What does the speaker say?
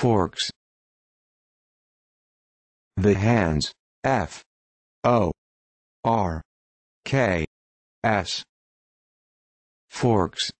Forks. The hands, F-O-R-K-S. Forks.